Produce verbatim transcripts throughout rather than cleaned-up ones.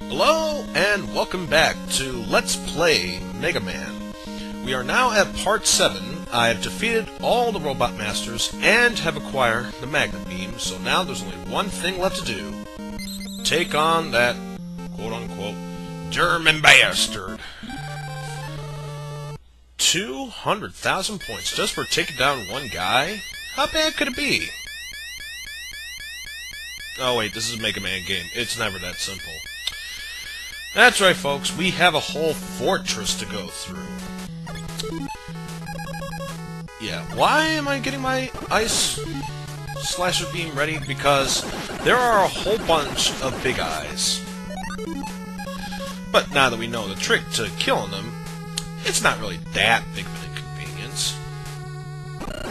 Hello, and welcome back to Let's Play Mega Man. We are now at Part seven. I have defeated all the Robot Masters and have acquired the Magnet Beam, so now there's only one thing left to do. Take on that, quote-unquote, German bastard. two hundred thousand points just for taking down one guy? How bad could it be? Oh wait, this is a Mega Man game. It's never that simple. That's right, folks. We have a whole fortress to go through. Yeah, why am I getting my ice slasher beam ready? Because there are a whole bunch of big eyes. But now that we know the trick to killing them, it's not really that big of an inconvenience.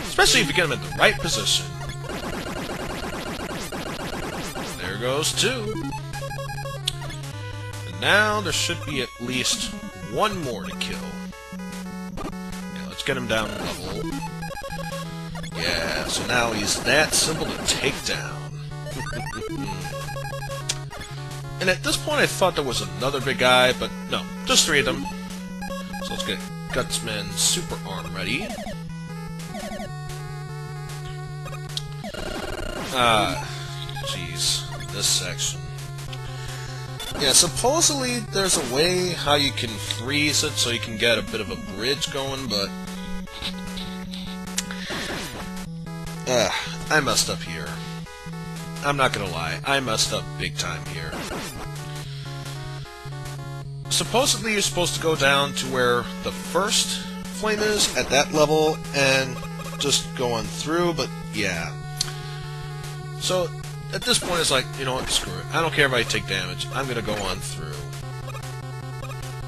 Especially if you get them at the right position. There goes two. And now there should be at least one more to kill. Yeah, let's get him down a level. Yeah, so now he's that simple to take down. And at this point I thought there was another big guy, but no, just three of them. So let's get Gutsman Super Arm ready. Ah, jeez, this section. Yeah, supposedly there's a way how you can freeze it so you can get a bit of a bridge going, but... Uh, I messed up here. I'm not gonna lie, I messed up big time here. Supposedly you're supposed to go down to where the first flame is at that level and just go on through, but yeah. So at this point it's like, you know what, screw it. I don't care if I take damage, I'm gonna go on through.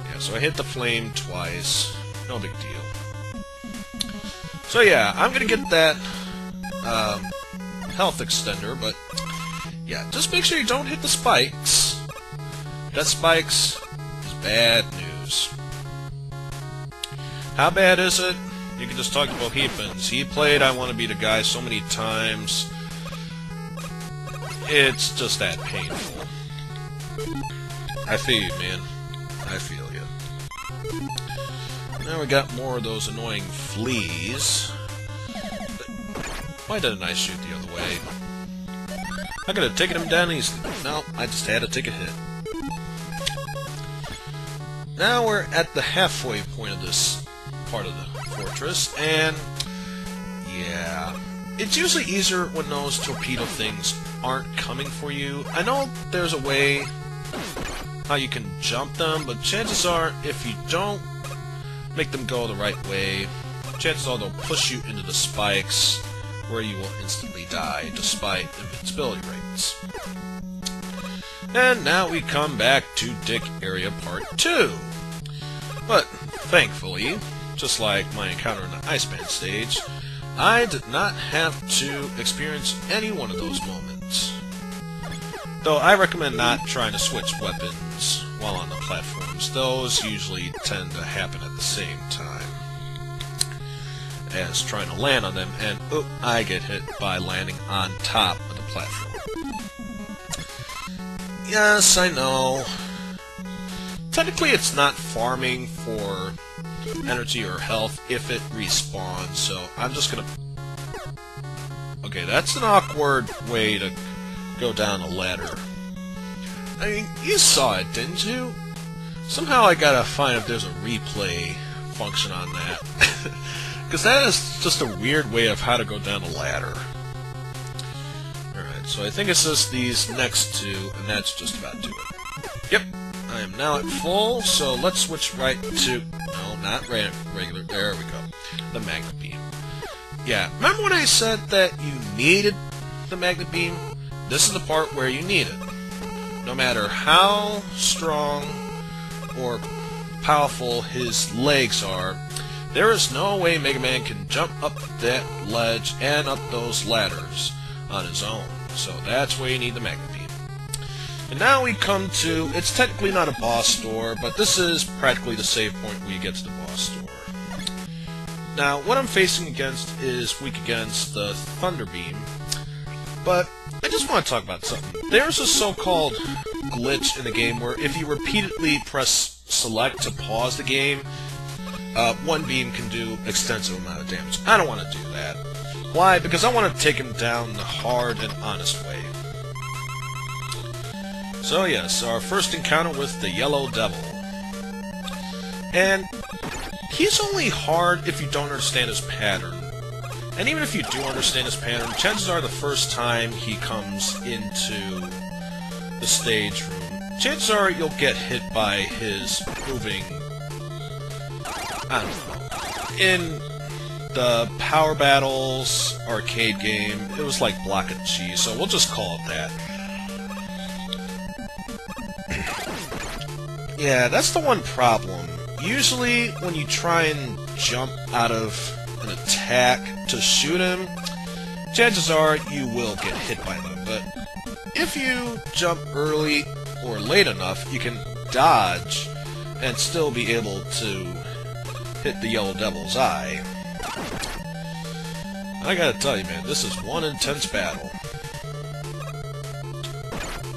Yeah, so I hit the flame twice. No big deal. So yeah, I'm gonna get that um, health extender, but yeah, just make sure you don't hit the spikes. Death spikes. Bad news. How bad is it? You can just talk to Bohepins. He played I Want to Be the Guy so many times. It's just that painful. I feel you, man. I feel you. Now we got more of those annoying fleas. Why didn't I shoot the other way? I could have taken him down easily. No, I just had to take a hit. Now we're at the halfway point of this part of the fortress, and yeah, it's usually easier when those torpedo things aren't coming for you. I know there's a way how you can jump them, but chances are if you don't make them go the right way, chances are they'll push you into the spikes where you will instantly die despite invincibility rates. And now we come back to Dick Area Part two. But, thankfully, just like my encounter in the Iceman stage, I did not have to experience any one of those moments. Though I recommend not trying to switch weapons while on the platforms. Those usually tend to happen at the same time as trying to land on them, and oop, I get hit by landing on top of the platform. Yes, I know. Technically, it's not farming for energy or health if it respawns, so I'm just gonna... Okay, that's an awkward way to go down a ladder. I mean, you saw it, didn't you? Somehow I gotta find if there's a replay function on that. Because that is just a weird way of how to go down a ladder. So I think it's just these next two, and that's just about do it. Yep, I am now at full, so let's switch right to... No, not regular. There we go. The Magnet Beam. Yeah, remember when I said that you needed the Magnet Beam? This is the part where you need it. No matter how strong or powerful his legs are, there is no way Mega Man can jump up that ledge and up those ladders on his own. So that's where you need the Magnet Beam. And now we come to, it's technically not a boss door, but this is practically the save point where you get to the boss door. Now, what I'm facing against is weak against the Thunder Beam, but I just want to talk about something. There's a so-called glitch in the game where if you repeatedly press select to pause the game, uh, one beam can do an extensive amount of damage. I don't want to do that. Why? Because I want to take him down the hard and honest way. So yes, our first encounter with the Yellow Devil. And he's only hard if you don't understand his pattern. And even if you do understand his pattern, chances are the first time he comes into the stage room, chances are you'll get hit by his moving... I don't know. In the Power Battles arcade game, it was like block and cheese, so we'll just call it that. Yeah, that's the one problem. Usually, when you try and jump out of an attack to shoot him, chances are you will get hit by them, but if you jump early or late enough, you can dodge and still be able to hit the Yellow Devil's eye. I gotta tell you, man, this is one intense battle.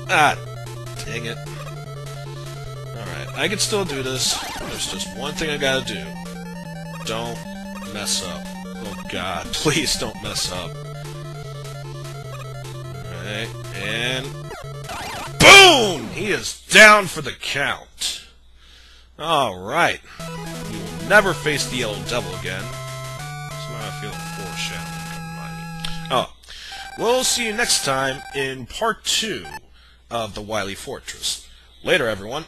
Ah, dang it. Alright, I can still do this. There's just one thing I gotta do. Don't mess up. Oh god, please don't mess up. Alright, and... boom! He is down for the count. Alright. You will never face the Yellow Devil again. I feel foreshadowing. Oh, we'll see you next time in part two of the Wily Fortress. Later, everyone.